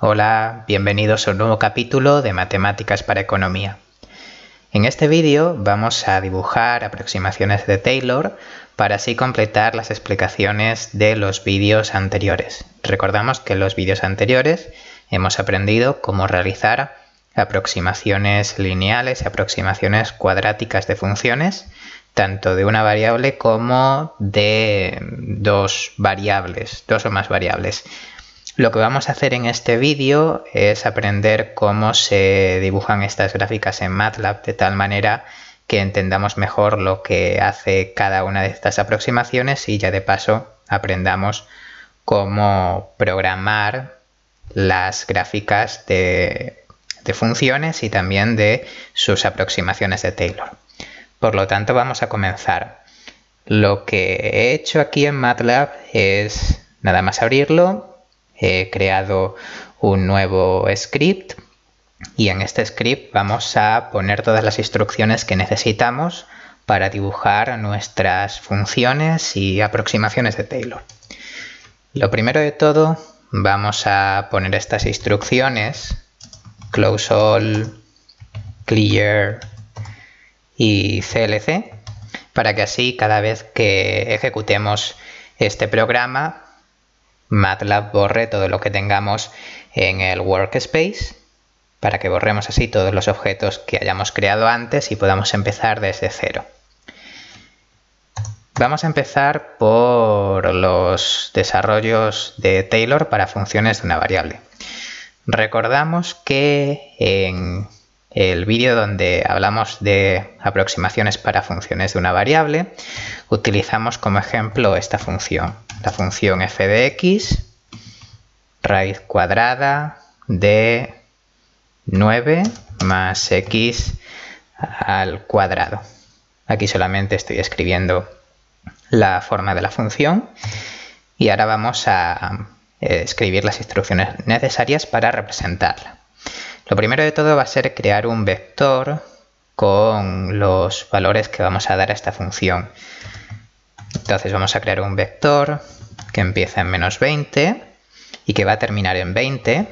Hola, bienvenidos a un nuevo capítulo de Matemáticas para Economía. En este vídeo vamos a dibujar aproximaciones de Taylor para así completar las explicaciones de los vídeos anteriores. Recordamos que en los vídeos anteriores hemos aprendido cómo realizar aproximaciones lineales y aproximaciones cuadráticas de funciones, tanto de una variable como de dos o más variables. Lo que vamos a hacer en este vídeo es aprender cómo se dibujan estas gráficas en MATLAB de tal manera que entendamos mejor lo que hace cada una de estas aproximaciones y ya de paso aprendamos cómo programar las gráficas de funciones y también de sus aproximaciones de Taylor. Por lo tanto, vamos a comenzar. Lo que he hecho aquí en MATLAB es nada más abrirlo. He creado un nuevo script y en este script vamos a poner todas las instrucciones que necesitamos para dibujar nuestras funciones y aproximaciones de Taylor. Lo primero de todo, vamos a poner estas instrucciones, close all, clear y clc, para que así cada vez que ejecutemos este programa MATLAB borre todo lo que tengamos en el workspace, para que borremos así todos los objetos que hayamos creado antes y podamos empezar desde cero. Vamos a empezar por los desarrollos de Taylor para funciones de una variable. Recordamos que en el vídeo donde hablamos de aproximaciones para funciones de una variable, utilizamos como ejemplo esta función, la función f de x, raíz cuadrada de 9 más x al cuadrado. Aquí solamente estoy escribiendo la forma de la función y ahora vamos a escribir las instrucciones necesarias para representarla. Lo primero de todo va a ser crear un vector con los valores que vamos a dar a esta función. Entonces vamos a crear un vector que empieza en menos 20 y que va a terminar en 20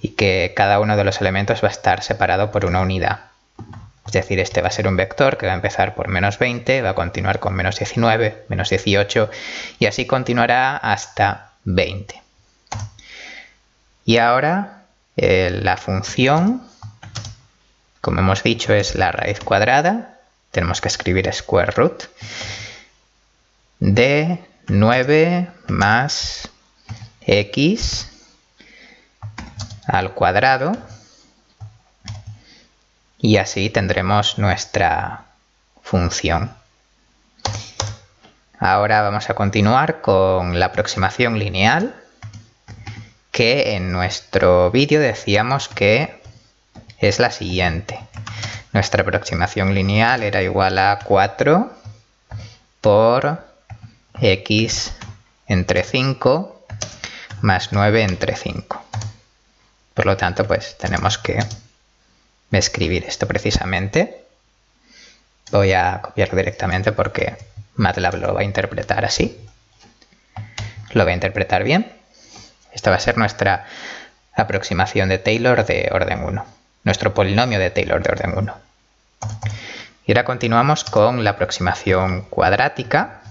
y que cada uno de los elementos va a estar separado por una unidad. Es decir, este va a ser un vector que va a empezar por menos 20, va a continuar con menos 19, menos 18 y así continuará hasta 20. Y ahora la función, como hemos dicho, es la raíz cuadrada, tenemos que escribir square root, de 9 más x al cuadrado y así tendremos nuestra función. Ahora vamos a continuar con la aproximación lineal, que en nuestro vídeo decíamos que es la siguiente. Nuestra aproximación lineal era igual a 4 por x entre 5 más 9 entre 5. Por lo tanto, pues tenemos que escribir esto precisamente. Voy a copiar directamente porque MATLAB lo va a interpretar así. Lo va a interpretar bien. Esta va a ser nuestra aproximación de Taylor de orden 1, nuestro polinomio de Taylor de orden 1. Y ahora continuamos con la aproximación cuadrática,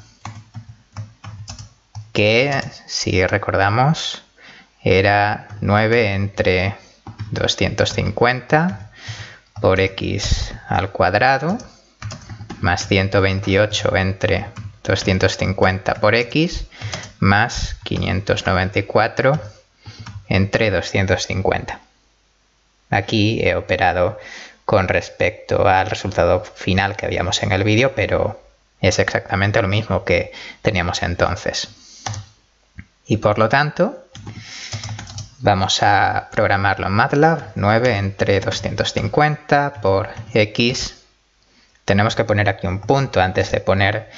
que si recordamos era 9 entre 250 por x al cuadrado más 128 entre 250 por x más 594 entre 250. Aquí he operado con respecto al resultado final que habíamos en el vídeo, pero es exactamente lo mismo que teníamos entonces. Y por lo tanto, vamos a programarlo en MATLAB, 9 entre 250 por x. Tenemos que poner aquí un punto antes de poner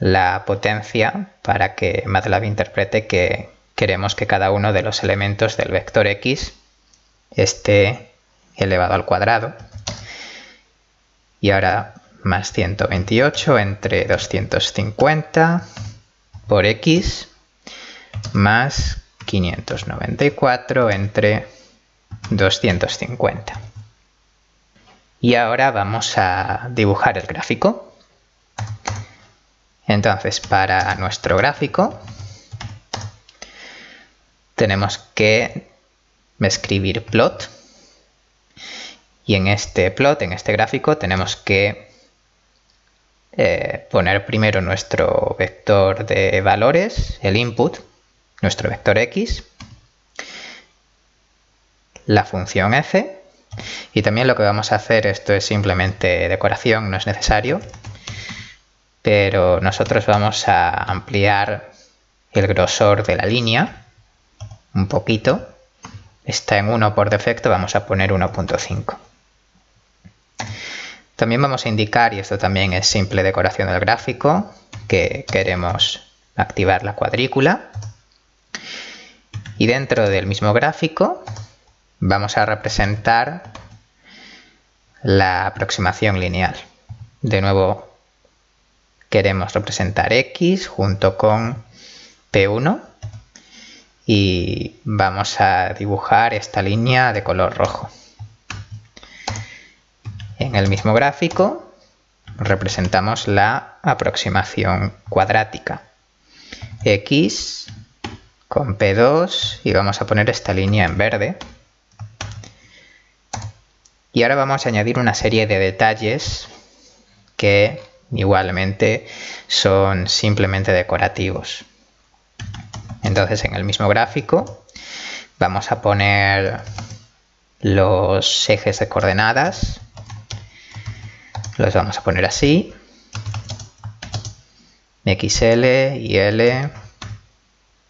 la potencia para que MATLAB interprete que queremos que cada uno de los elementos del vector x esté elevado al cuadrado. Y ahora más 128 entre 250 por x más 594 entre 250. Y ahora vamos a dibujar el gráfico. Entonces, para nuestro gráfico tenemos que escribir plot, y en este plot, en este gráfico, tenemos que poner primero nuestro vector de valores, el input, nuestro vector x, la función f, y también lo que vamos a hacer, esto es simplemente decoración, no es necesario, pero nosotros vamos a ampliar el grosor de la línea un poquito. Está en 1 por defecto, vamos a poner 1.5. También vamos a indicar, y esto también es simple decoración del gráfico, que queremos activar la cuadrícula. Y dentro del mismo gráfico vamos a representar la aproximación lineal. De nuevo queremos representar x junto con P1. Y vamos a dibujar esta línea de color rojo. En el mismo gráfico representamos la aproximación cuadrática. X con P2 y vamos a poner esta línea en verde. Y ahora vamos a añadir una serie de detalles que igualmente son simplemente decorativos. Entonces, en el mismo gráfico vamos a poner los ejes de coordenadas, los vamos a poner así, XL y L,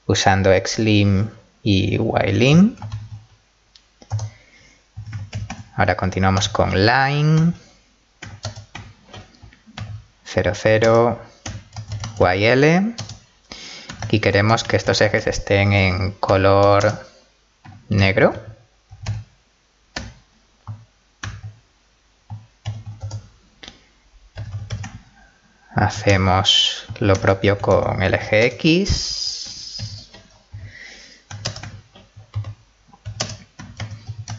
usando XLIM y YLIM. Ahora continuamos con line, 00, YL. Y queremos que estos ejes estén en color negro. Hacemos lo propio con el eje X.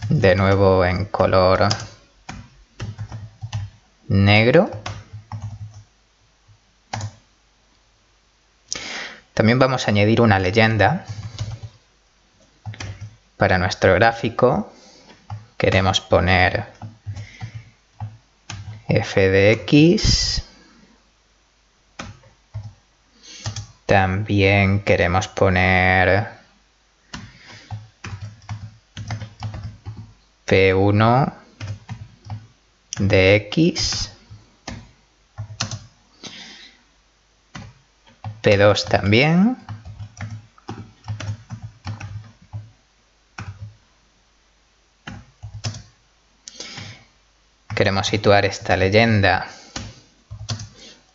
De nuevo en color negro. También vamos a añadir una leyenda para nuestro gráfico. Queremos poner f de x. También queremos poner p1 de x. P2 también. Queremos situar esta leyenda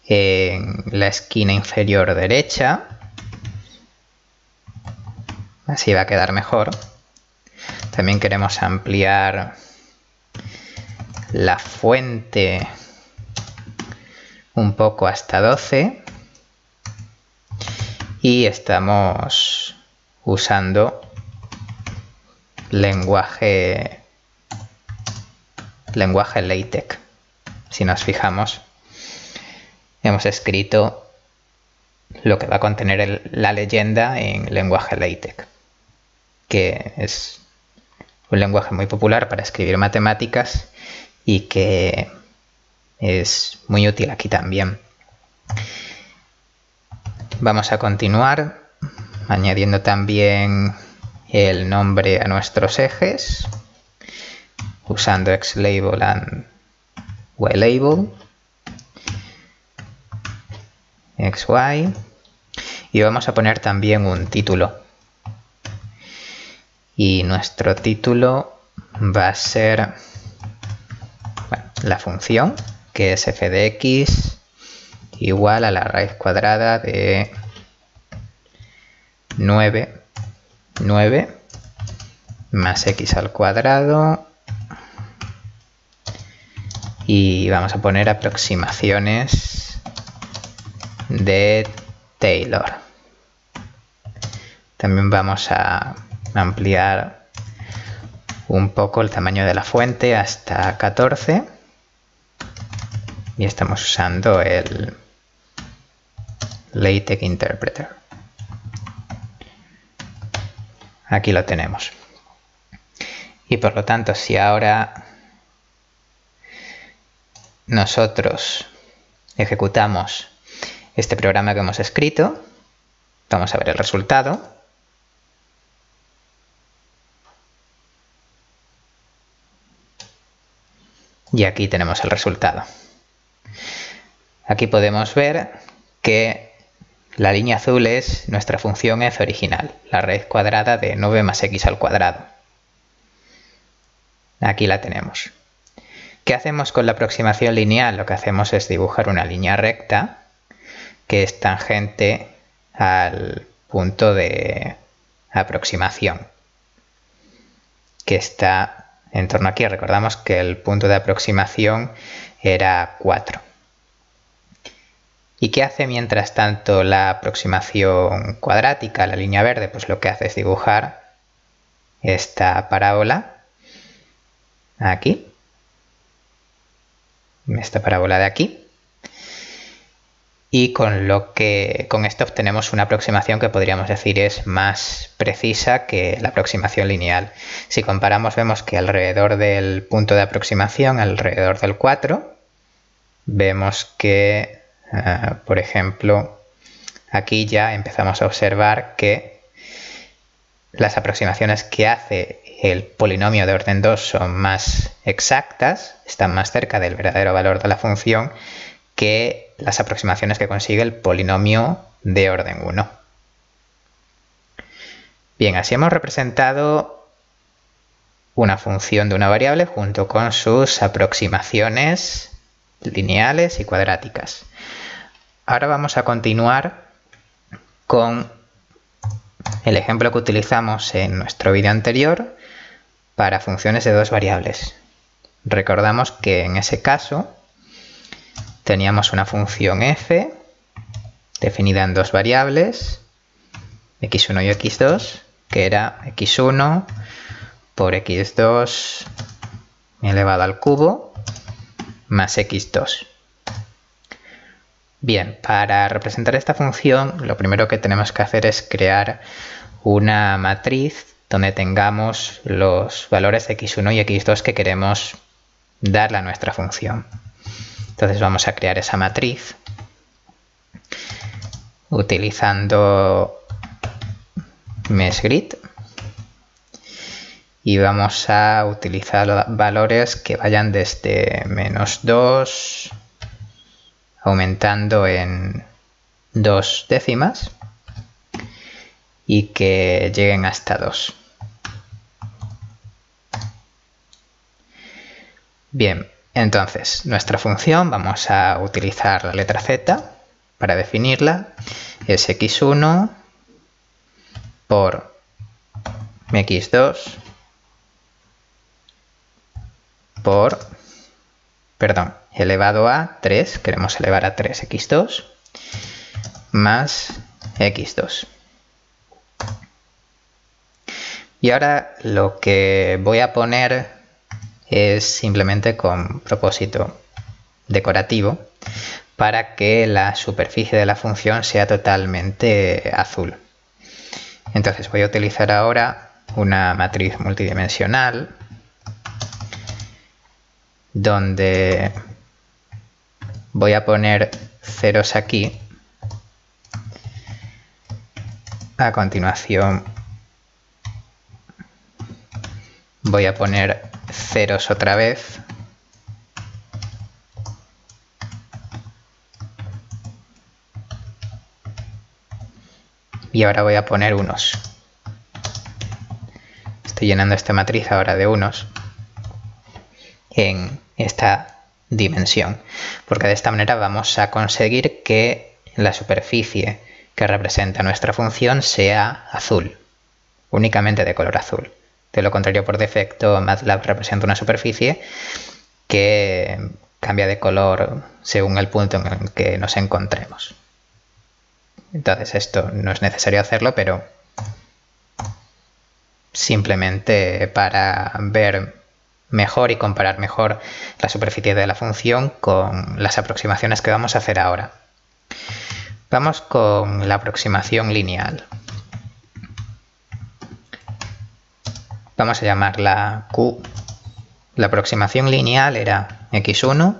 en la esquina inferior derecha. Así va a quedar mejor. También queremos ampliar la fuente un poco hasta 12. Y estamos usando lenguaje LaTeX. Si nos fijamos, hemos escrito lo que va a contener la leyenda en lenguaje LaTeX, que es un lenguaje muy popular para escribir matemáticas y que es muy útil aquí también. Vamos a continuar añadiendo también el nombre a nuestros ejes, usando xLabel and yLabel, xy, y vamos a poner también un título. Y nuestro título va a ser, bueno, la función, que es f de x igual a la raíz cuadrada de 9 más x al cuadrado, y vamos a poner aproximaciones de Taylor. También vamos a ampliar un poco el tamaño de la fuente hasta 14. Y estamos usando el LaTeX Interpreter. Aquí lo tenemos. Y por lo tanto, si ahora nosotros ejecutamos este programa que hemos escrito, vamos a ver el resultado. Y aquí tenemos el resultado. Aquí podemos ver que la línea azul es nuestra función f original, la raíz cuadrada de 9 más x al cuadrado. Aquí la tenemos. ¿Qué hacemos con la aproximación lineal? Lo que hacemos es dibujar una línea recta que es tangente al punto de aproximación, que está en torno aquí. Recordamos que el punto de aproximación era 4. ¿Y qué hace mientras tanto la aproximación cuadrática, la línea verde? Pues lo que hace es dibujar esta parábola aquí, esta parábola de aquí, y con esto obtenemos una aproximación que podríamos decir es más precisa que la aproximación lineal. Si comparamos, vemos que alrededor del punto de aproximación, alrededor del 4, vemos que, por ejemplo, aquí ya empezamos a observar que las aproximaciones que hace el polinomio de orden 2 son más exactas, están más cerca del verdadero valor de la función que las aproximaciones que consigue el polinomio de orden 1. Bien, así hemos representado una función de una variable junto con sus aproximaciones lineales y cuadráticas. Ahora vamos a continuar con el ejemplo que utilizamos en nuestro vídeo anterior para funciones de dos variables. Recordamos que en ese caso teníamos una función f definida en dos variables, x1 y x2, que era x1 por x2 elevado al cubo más x2. Bien, para representar esta función, lo primero que tenemos que hacer es crear una matriz donde tengamos los valores de x1 y x2 que queremos darle a nuestra función. Entonces vamos a crear esa matriz utilizando meshgrid y vamos a utilizar valores que vayan desde menos 2, aumentando en 2 décimas, y que lleguen hasta 2. Bien, entonces nuestra función, vamos a utilizar la letra z para definirla, es x1 por x2 elevado a 3, queremos elevar a 3x2 más x2. Y ahora lo que voy a poner es simplemente con propósito decorativo para que la superficie de la función sea totalmente azul. Entonces voy a utilizar ahora una matriz multidimensional donde voy a poner ceros aquí, a continuación voy a poner ceros otra vez, y ahora voy a poner unos. Estoy llenando esta matriz ahora de unos en esta dimensión, porque de esta manera vamos a conseguir que la superficie que representa nuestra función sea azul, únicamente de color azul. De lo contrario, por defecto, MATLAB representa una superficie que cambia de color según el punto en el que nos encontremos. Entonces esto no es necesario hacerlo, pero simplemente para ver mejor y comparar mejor la superficie de la función con las aproximaciones que vamos a hacer ahora. Vamos con la aproximación lineal. Vamos a llamarla Q. La aproximación lineal era x1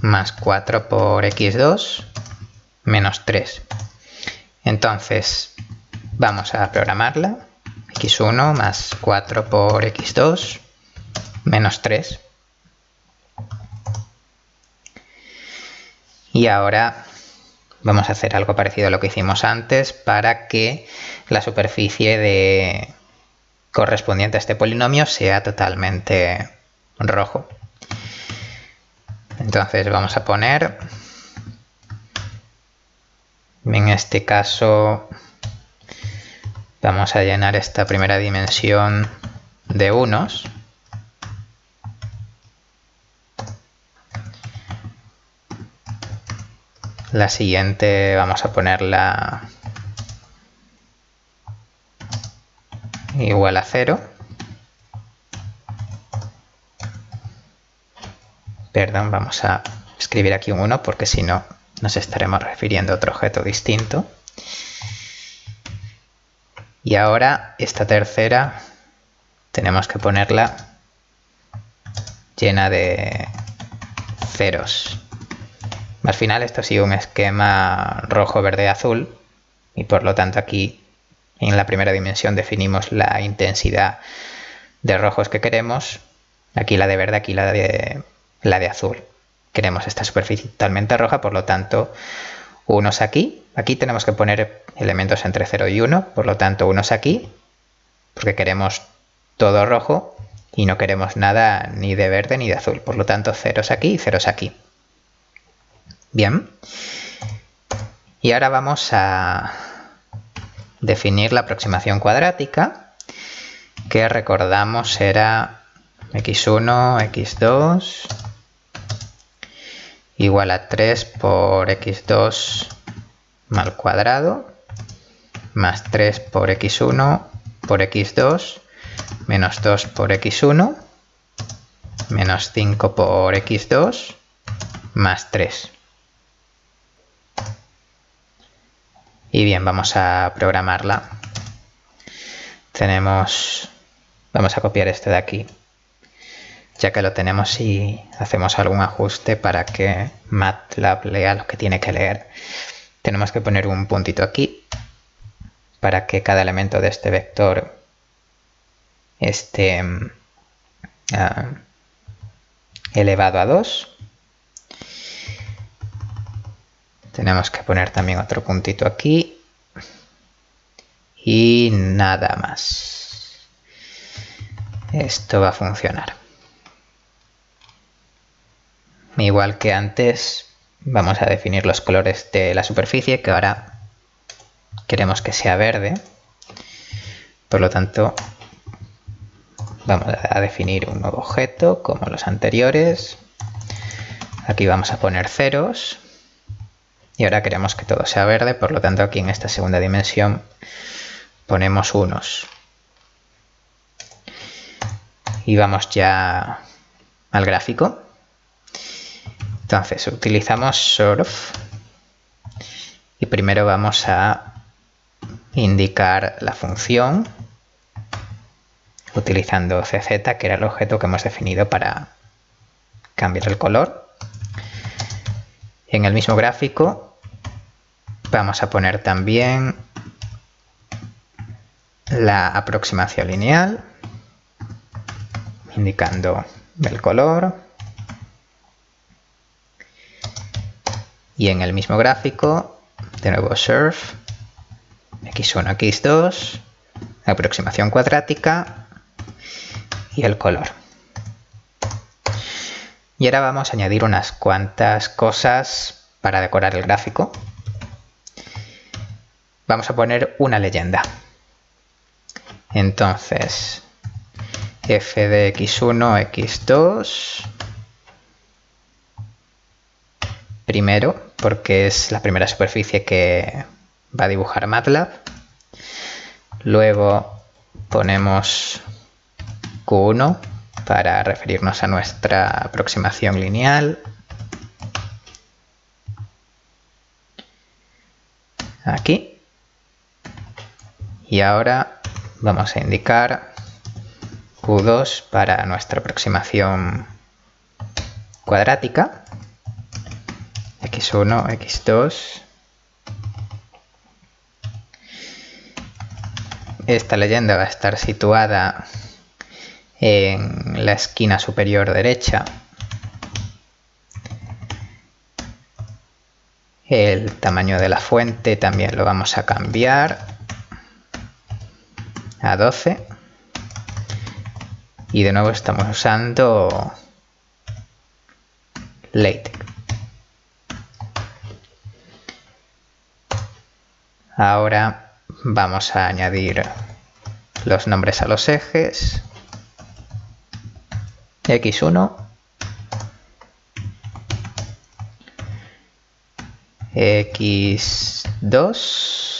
más 4 por x2 menos 3. Entonces vamos a programarla. x1 más 4 por x2 menos 3. Y ahora vamos a hacer algo parecido a lo que hicimos antes para que la superficie correspondiente a este polinomio sea totalmente rojo. Entonces vamos a poner, en este caso vamos a llenar esta primera dimensión de unos. La siguiente vamos a ponerla igual a 0. Perdón, vamos a escribir aquí un 1 porque si no nos estaremos refiriendo a otro objeto distinto. Y ahora esta tercera tenemos que ponerla llena de ceros. Al final esto sigue un esquema rojo, verde, azul y por lo tanto aquí en la primera dimensión definimos la intensidad de rojos que queremos, aquí la de verde, aquí la de azul. Queremos esta superficie totalmente roja, por lo tanto unos aquí, aquí tenemos que poner elementos entre 0 y 1, por lo tanto unos aquí porque queremos todo rojo y no queremos nada ni de verde ni de azul, por lo tanto ceros aquí y ceros aquí. Bien, y ahora vamos a definir la aproximación cuadrática que recordamos era x1, x2 igual a 3 por x2 al cuadrado más 3 por x1 por x2 menos 2 por x1 menos 5 por x2 más 3. Y bien, vamos a programarla. Vamos a copiar este de aquí, ya que lo tenemos y hacemos algún ajuste para que MATLAB lea lo que tiene que leer. Tenemos que poner un puntito aquí para que cada elemento de este vector esté elevado a 2. Tenemos que poner también otro puntito aquí y nada más. Esto va a funcionar. Igual que antes, vamos a definir los colores de la superficie, que ahora queremos que sea verde. Por lo tanto, vamos a definir un nuevo objeto como los anteriores. Aquí vamos a poner ceros. Y ahora queremos que todo sea verde, por lo tanto aquí en esta segunda dimensión ponemos unos. Y vamos ya al gráfico. Entonces utilizamos surf y primero vamos a indicar la función utilizando CZ, que era el objeto que hemos definido para cambiar el color. En el mismo gráfico vamos a poner también la aproximación lineal, indicando el color. Y en el mismo gráfico, de nuevo surf, x1, x2, aproximación cuadrática y el color. Y ahora vamos a añadir unas cuantas cosas para decorar el gráfico. Vamos a poner una leyenda. Entonces, f de x1, x2, primero, porque es la primera superficie que va a dibujar MATLAB. Luego, ponemos Q1 para referirnos a nuestra aproximación lineal. Aquí. Y ahora vamos a indicar Q2 para nuestra aproximación cuadrática. X1, X2. Esta leyenda va a estar situada en la esquina superior derecha. El tamaño de la fuente también lo vamos a cambiar a 12. Y de nuevo estamos usando LaTeX. Ahora vamos a añadir los nombres a los ejes. X1, X2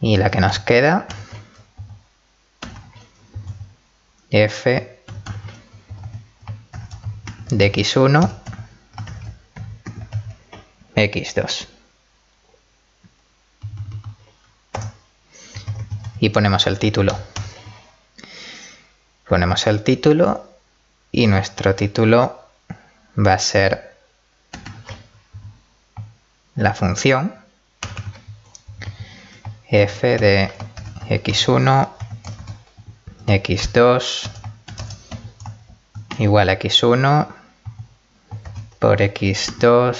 y la que nos queda, F de X1, X2. Y ponemos el título. Ponemos el título y nuestro título va a ser la función f de x1, x2 igual a x1 por x2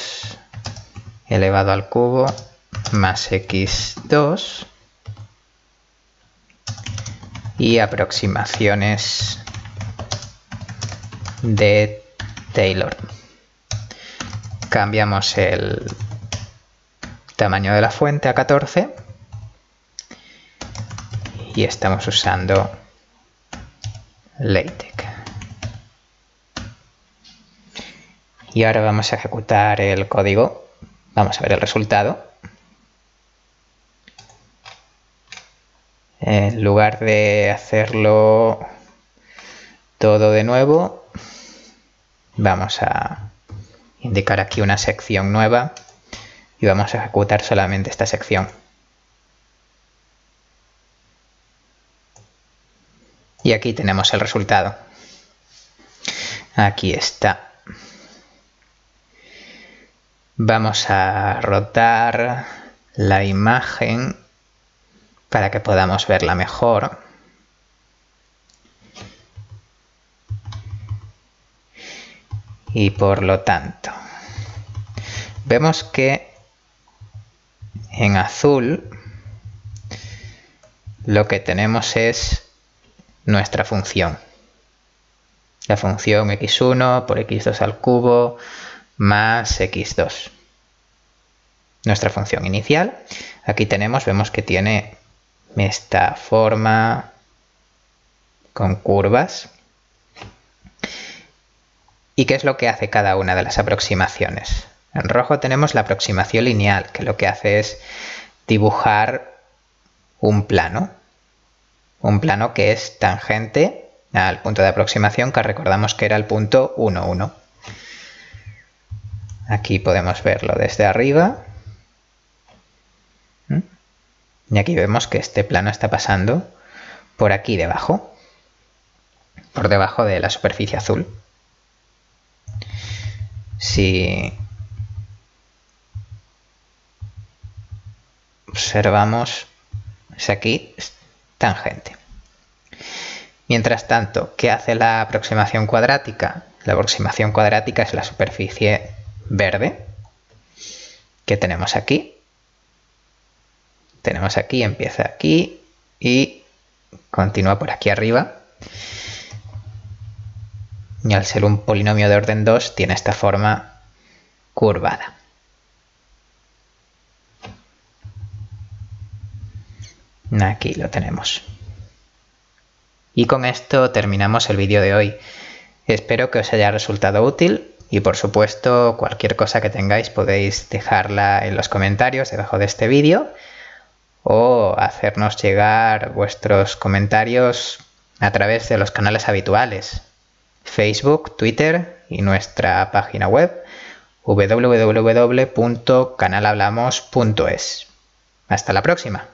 elevado al cubo más x2 y aproximaciones de Taylor. Cambiamos el tamaño de la fuente a 14 y estamos usando LaTeX. Y ahora vamos a ejecutar el código. Vamos a ver el resultado. En lugar de hacerlo todo de nuevo, vamos a indicar aquí una sección nueva y vamos a ejecutar solamente esta sección. Y aquí tenemos el resultado. Aquí está. Vamos a rotar la imagen para que podamos verla mejor. Y por lo tanto, vemos que en azul lo que tenemos es nuestra función. La función x1 por x2 al cubo más x2. Nuestra función inicial. Aquí tenemos, vemos que tiene esta forma con curvas. ¿Y qué es lo que hace cada una de las aproximaciones? En rojo tenemos la aproximación lineal, que lo que hace es dibujar un plano que es tangente al punto de aproximación, que recordamos que era el punto 1, 1. Aquí podemos verlo desde arriba. Y aquí vemos que este plano está pasando por aquí debajo, por debajo de la superficie azul. Si observamos, es aquí, es tangente. Mientras tanto, ¿qué hace la aproximación cuadrática? La aproximación cuadrática es la superficie verde que tenemos aquí. Tenemos aquí, empieza aquí y continúa por aquí arriba. Y al ser un polinomio de orden 2 tiene esta forma curvada. Aquí lo tenemos. Y con esto terminamos el vídeo de hoy. Espero que os haya resultado útil Y por supuesto, cualquier cosa que tengáis podéis dejarla en los comentarios debajo de este vídeo o hacernos llegar vuestros comentarios a través de los canales habituales: Facebook, Twitter y nuestra página web www.canalhablamos.es. Hasta la próxima.